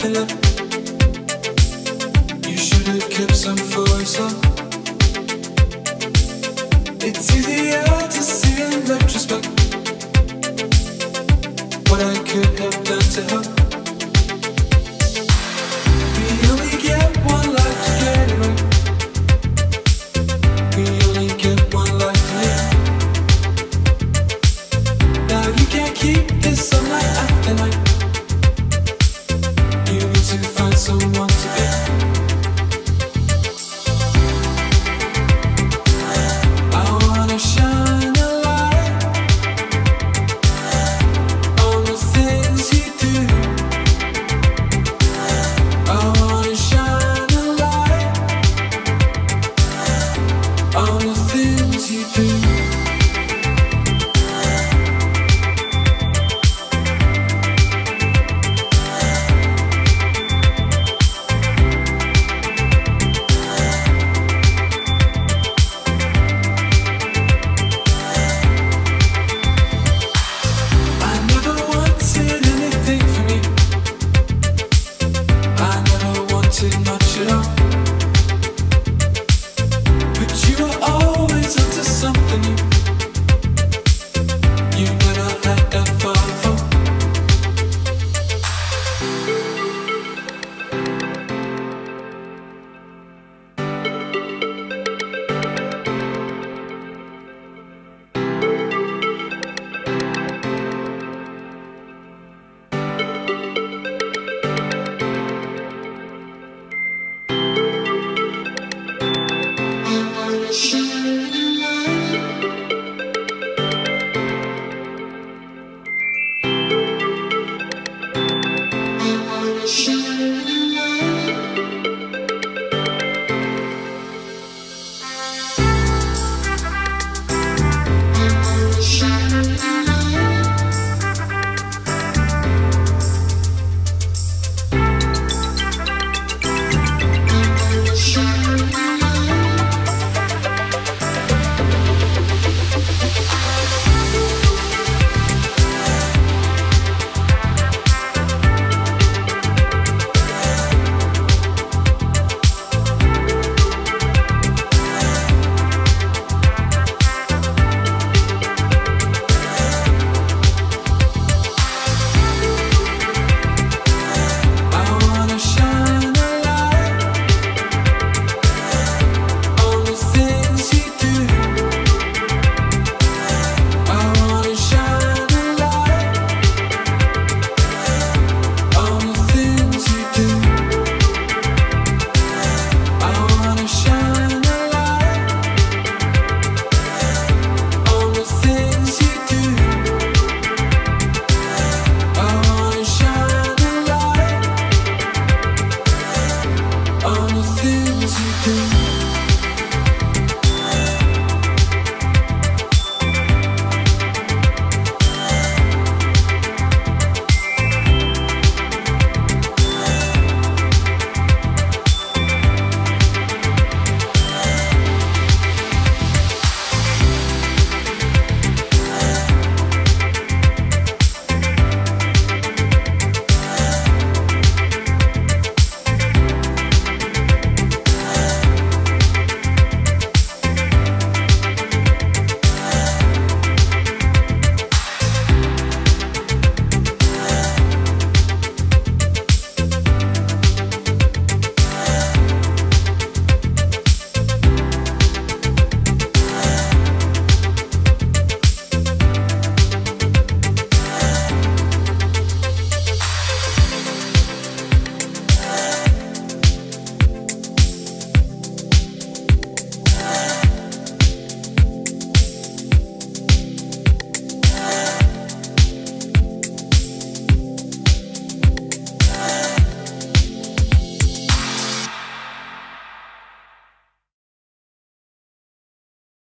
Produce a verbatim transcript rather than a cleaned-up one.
Philip. You should have kept some for yourself. It's easier to see in retrospect what I could have done to help. We only get one life to get it right. We only get one life to live. Now you can't keep this sunlight after night. Someone to be